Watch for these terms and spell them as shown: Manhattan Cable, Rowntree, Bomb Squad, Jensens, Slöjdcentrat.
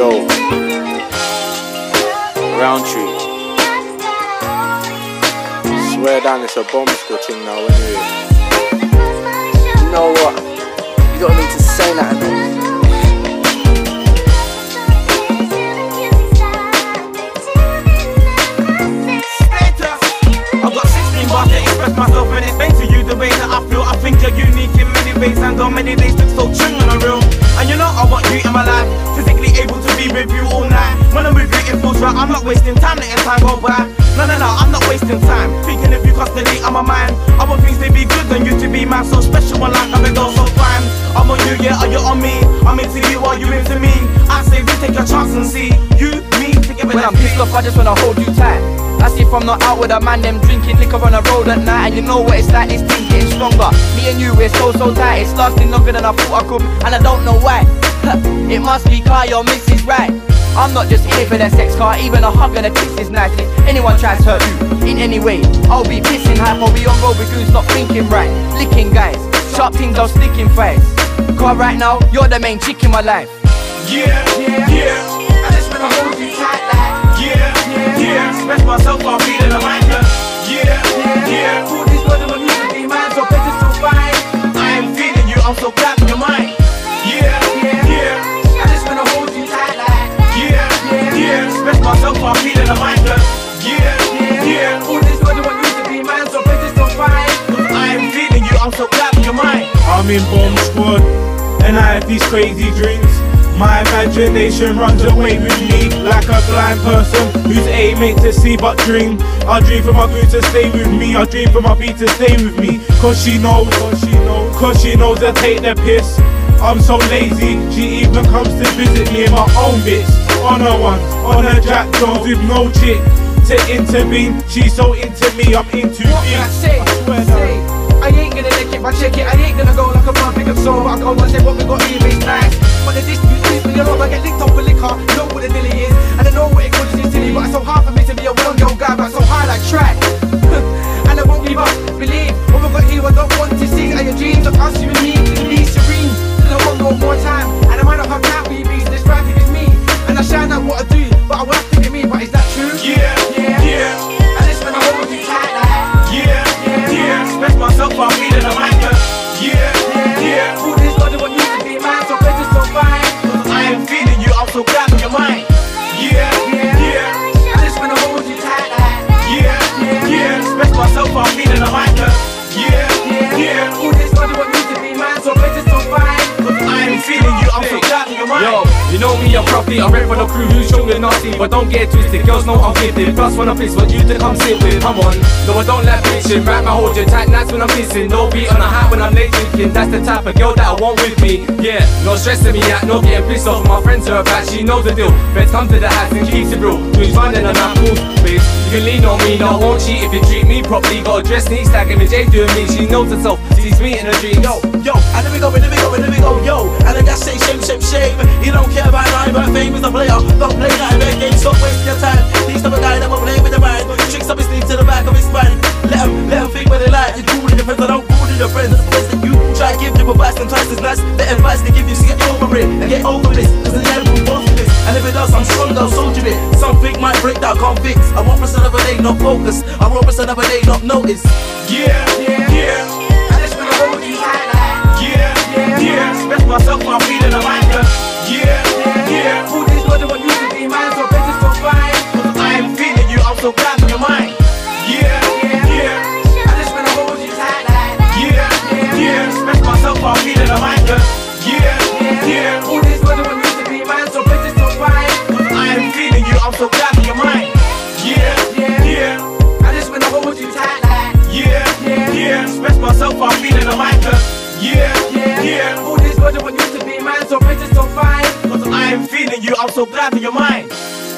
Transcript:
Yo, Rowntree. Swear down, it's a bomb squad thing now, anyway. You know what? You don't need to say that at all. I've got 16 bars to express myself, and it's thanks to you the way that I feel. I think you're unique in many ways, and on many days look so true and unreal. And you know I want you in my life, physically able to be with you all night. When I'm with you it feels right, I'm not wasting time, letting time go by. No, I'm not wasting time, thinking of you constantly on my mind. I want things to be good and you to be mine, so special and like I've been going so fine. I'm on you, yeah, are you on me? I'm into you, are you into me? I say we take a chance and see, you, me, together. When I'm pissed off I just wanna hold you tight. That's if I'm not out with a man, them drinking liquor on the road at night. And you know what it's like, this thing getting stronger. Me and you, we're so tight. It's lasting longer than I thought I could, and I don't know why. It must be car, your miss is right. I'm not just here for that sex car, even a hug and a kiss is nice. If anyone tries to hurt you in any way, I'll be pissing hype, I'll be on road with goons, not thinking right. Licking guys, sharp things, I'll stick in fights. Car right now, you're the main chick in my life. Yeah, I just wanna hold you tight like. Yeah, express myself while feeling a mind. Yeah, all this world of a music be mine, so better to find. I am feeling you, I'm so glad you're mine. Yeah, I just wanna hold you tight like. Yeah, express myself while feeling a mind. Yeah, all this world of a music be mine, so better to find. I am feeling you, I'm so glad you're mine. I'm in Bomb Squad, and I have these crazy dreams. My imagination runs away with me, like a blind person whose aim ain't to see but dream. I dream for my boo to stay with me, I dream for my bee to stay with me. Cause she knows I take the piss. I'm so lazy, she even comes to visit me in my own bits. On her ones, on her Jack Jones with no chick to intervene. She's so into me, I'm into what it. I swear I ain't gonna lick it, but check it, I ain't gonna go like a man pick up soul. I can't watch it, what we got here is nice. But the dispute is when you're over, get licked up with liquor. You know what the dilly is, and I know what it causes is silly. But it's so hard for me to be a well-known guy, but so high like track. And I won't give up, believe what we got here, I don't want to see. And your dreams of us, you and me, to be serene. Cause I want no more time, and I might not have time for you bees. This right thing is me, and I shine out what I do. But I will think it me, but is that true? Yeah. Myself while feeling a mind. Yeah. All this world want you to be mine, so better so fine. I am feeling you, I'm so glad you're mine. Yeah. I just wanna hold you tight like. Yeah. Express myself while feeling a mind. Yeah. All this world want you to be mine, so better so fine. I am feeling you, I'm so glad you're mine. Yo, you know me, I'm crafty. I rep for the crew who's young and nasty, but don't get twisted. Girls know I'm gifted. Plus when I piss, what you think I'm sick with? Come on. No, I don't like bitching. Right, my hold you tight nights when I'm kissing. No beat on a high when I'm late drinking. That's the type of girl that I want with me. Yeah, no stressing me out, no getting pissed off. My friends are about, she knows the deal. Best come to the house and keeps it real. Doing fun and I'm not cool, bitch. You can lean on me, no, I won't cheat if you treat me properly. Got a dress neat, stacking with Jay doing me. She knows herself, sees me in her dream. Yo, and let me go, yo. And then I say shame. You don't care about nine, but fame is a player. Don't play that in their game, stop wasting your time. These type of guy that will play with the mind. Tricks up his sleeve to the back of his spine. Let them think what they like. You're cool in your friends, I don't cool in your friends. That's the best that you try to give them advice, and twice as nice. The advice they give you, so get over it, and get over this. Cause the end will both of this. And if it does, I'm strong, I'll soldier it. Something might break that I can't fix. I won't miss another day, not focus. I won't miss another day, not notice. Yeah. I just wanna hold you tight like. Yeah. Express myself while feeling a mind. Yeah. All this world want you to be mine, so better so fine. I am feeling you, I'm so glad you're mine. Yeah. I just wanna hold you tight like. Yeah. Express myself while feeling a mind. Yeah. All this world want you to be mine, so better so fine. I am feeling you, I'm so glad you're mine. Yeah. I just wanna hold you tight like. Yeah. Express myself while feeling a mind. Yeah. All this world want you to be mine, so better so fine. Cause I am feeling you, I'm so glad you're mine.